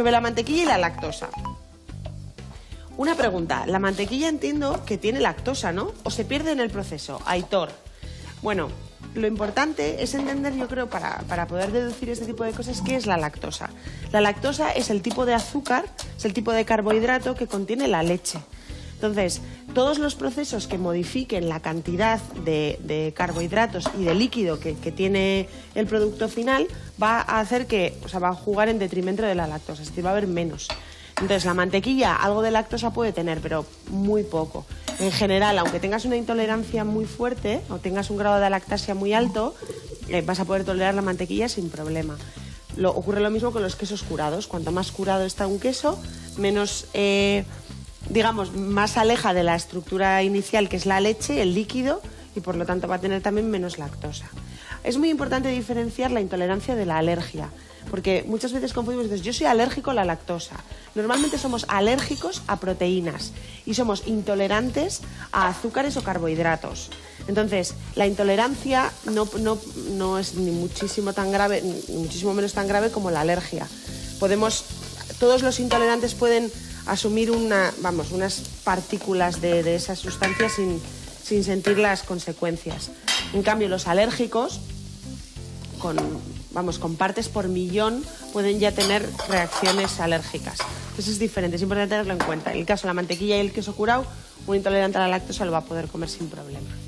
sobre la mantequilla y la lactosa. Una pregunta, la mantequilla entiendo que tiene lactosa, ¿no? ¿O se pierde en el proceso, Aitor? Bueno, lo importante es entender, yo creo, para poder deducir este tipo de cosas, qué es la lactosa. La lactosa es el tipo de azúcar, es el tipo de carbohidrato que contiene la leche. Entonces, todos los procesos que modifiquen la cantidad de carbohidratos y de líquido que tiene el producto final va a hacer que, o sea, va a jugar en detrimento de la lactosa, es decir, va a haber menos. Entonces, la mantequilla, algo de lactosa puede tener, pero muy poco. En general, aunque tengas una intolerancia muy fuerte o tengas un grado de lactasia muy alto, vas a poder tolerar la mantequilla sin problema. Ocurre lo mismo con los quesos curados. Cuanto más curado está un queso, menos... digamos, más aleja de la estructura inicial, que es la leche, el líquido, y por lo tanto va a tener también menos lactosa. Es muy importante diferenciar la intolerancia de la alergia, porque muchas veces confundimos, dices, yo soy alérgico a la lactosa. Normalmente somos alérgicos a proteínas y somos intolerantes a azúcares o carbohidratos. Entonces, la intolerancia no es ni muchísimo tan grave, ni muchísimo menos tan grave como la alergia. Todos los intolerantes pueden asumir unas partículas de esas sustancias sin sentir las consecuencias. En cambio, los alérgicos, con partes por millón, pueden ya tener reacciones alérgicas. Entonces es diferente, es importante tenerlo en cuenta. En el caso de la mantequilla y el queso curado, un intolerante a la lactosa lo va a poder comer sin problema.